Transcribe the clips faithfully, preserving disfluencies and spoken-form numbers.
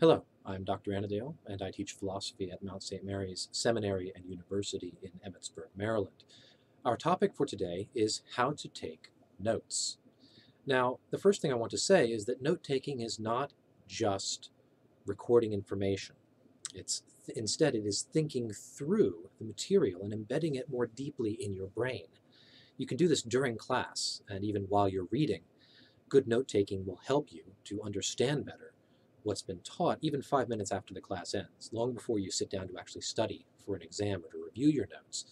Hello, I'm Doctor Annadale, and I teach philosophy at Mount Saint Mary's Seminary and University in Emmitsburg, Maryland. Our topic for today is how to take notes. Now, the first thing I want to say is that note-taking is not just recording information. It's th- instead, it is thinking through the material and embedding it more deeply in your brain. You can do this during class and even while you're reading. Good note-taking will help you to understand better what's been taught even five minutes after the class ends, long before you sit down to actually study for an exam or to review your notes.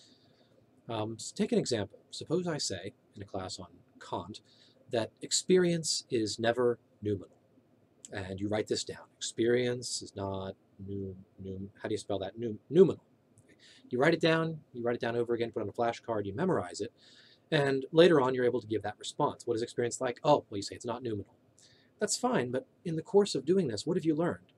Um, so take an example. Suppose I say in a class on Kant that experience is never noumenal. And you write this down. Experience is not new, new, how do you spell that? New, noumenal. You write it down, you write it down over again, put on a flashcard, you memorize it, and later on you're able to give that response. What is experience like? Oh, well, you say it's not noumenal. That's fine, but in the course of doing this, what have you learned?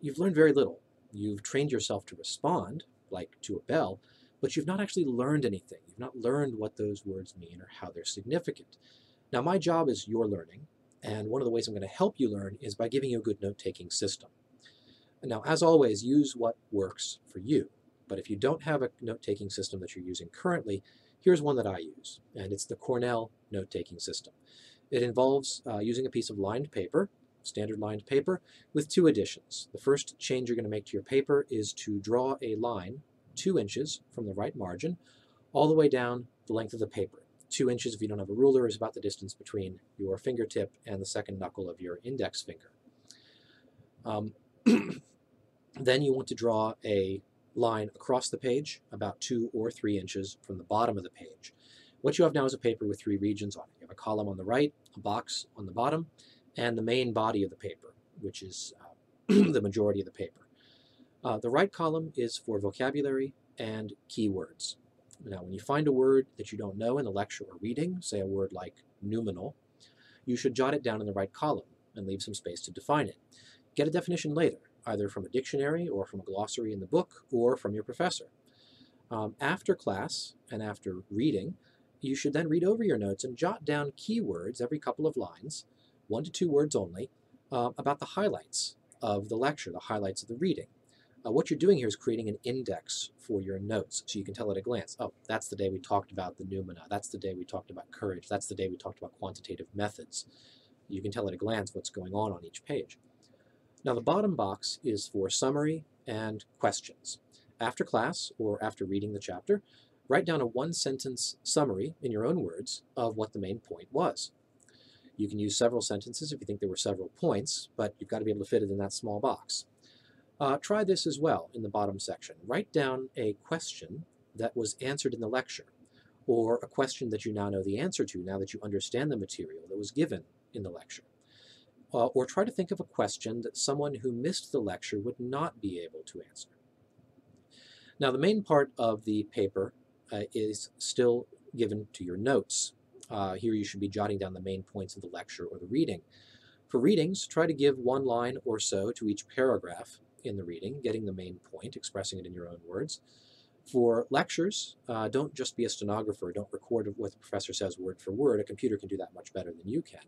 You've learned very little. You've trained yourself to respond, like to a bell, but you've not actually learned anything. You've not learned what those words mean or how they're significant. Now, my job is your learning, and one of the ways I'm going to help you learn is by giving you a good note-taking system. Now, as always, use what works for you. But if you don't have a note-taking system that you're using currently, here's one that I use, and it's the Cornell note-taking system. It involves uh, using a piece of lined paper, standard lined paper, with two additions. The first change you're going to make to your paper is to draw a line two inches from the right margin all the way down the length of the paper. Two inches, if you don't have a ruler, is about the distance between your fingertip and the second knuckle of your index finger. Um, then you want to draw a line across the page about two or three inches from the bottom of the page. What you have now is a paper with three regions on it. You have a column on the right, a box on the bottom, and the main body of the paper, which is uh, the majority of the paper. Uh, the right column is for vocabulary and keywords. Now, when you find a word that you don't know in a lecture or reading, say a word like noumenal, you should jot it down in the right column and leave some space to define it. Get a definition later, either from a dictionary or from a glossary in the book or from your professor. Um, after class and after reading, you should then read over your notes and jot down keywords every couple of lines, one to two words only, uh, about the highlights of the lecture, the highlights of the reading. Uh, what you're doing here is creating an index for your notes, so you can tell at a glance, oh, that's the day we talked about the noumena, that's the day we talked about courage, that's the day we talked about quantitative methods. You can tell at a glance what's going on on each page. Now, the bottom box is for summary and questions. After class, or after reading the chapter, write down a one-sentence summary, in your own words, of what the main point was. You can use several sentences if you think there were several points, but you've got to be able to fit it in that small box. Uh, try this as well in the bottom section. Write down a question that was answered in the lecture, or a question that you now know the answer to now that you understand the material that was given in the lecture. Uh, or try to think of a question that someone who missed the lecture would not be able to answer. Now, the main part of the paper Uh, is still given to your notes. Uh, here you should be jotting down the main points of the lecture or the reading. For readings, try to give one line or so to each paragraph in the reading, getting the main point, expressing it in your own words. For lectures, uh, don't just be a stenographer. Don't record what the professor says word for word. A computer can do that much better than you can.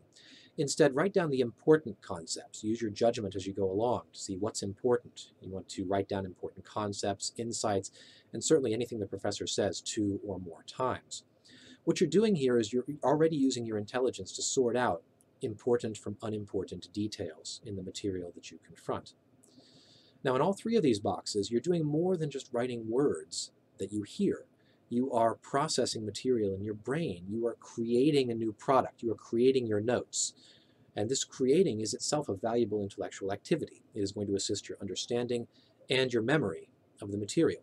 Instead, write down the important concepts. Use your judgment as you go along to see what's important. You want to write down important concepts, insights, and certainly anything the professor says two or more times. What you're doing here is you're already using your intelligence to sort out important from unimportant details in the material that you confront. Now, in all three of these boxes, you're doing more than just writing words that you hear. You are processing material in your brain. You are creating a new product. You are creating your notes. And this creating is itself a valuable intellectual activity. It is going to assist your understanding and your memory of the material.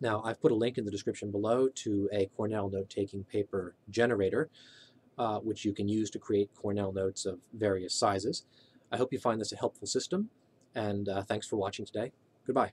Now, I've put a link in the description below to a Cornell note-taking paper generator, uh, which you can use to create Cornell notes of various sizes. I hope you find this a helpful system, and uh, thanks for watching today. Goodbye.